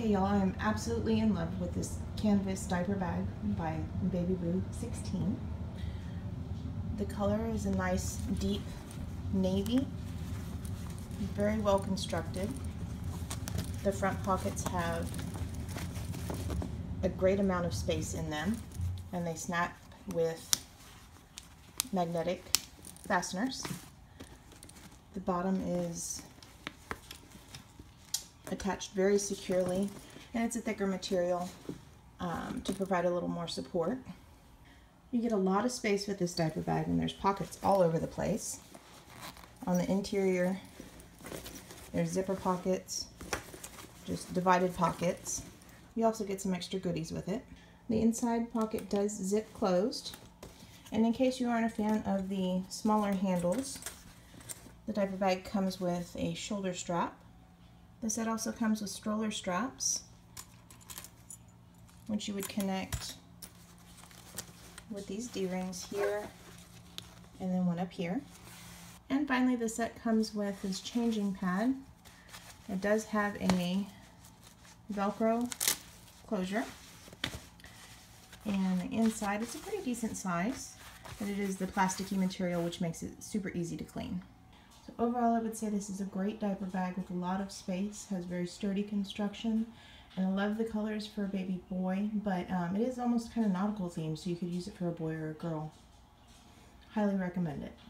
Okay, y'all, I'm absolutely in love with this canvas diaper bag by Baby Boo 16. The color is a nice deep navy, very well constructed. The front pockets have a great amount of space in them, and they snap with magnetic fasteners. The bottom is attached very securely, and it's a thicker material to provide a little more support. You get a lot of space with this diaper bag, and there's pockets all over the place. On the interior, there's zipper pockets, just divided pockets. You also get some extra goodies with it. The inside pocket does zip closed, and in case you aren't a fan of the smaller handles, the diaper bag comes with a shoulder strap. The set also comes with stroller straps, which you would connect with these D-rings here and then one up here. And finally, the set comes with this changing pad. It does have a Velcro closure, and the inside is a pretty decent size, but it is the plasticky material, which makes it super easy to clean. So overall, I would say this is a great diaper bag with a lot of space, has very sturdy construction, and I love the colors for a baby boy, but it is almost kind of nautical themed, so you could use it for a boy or a girl. Highly recommend it.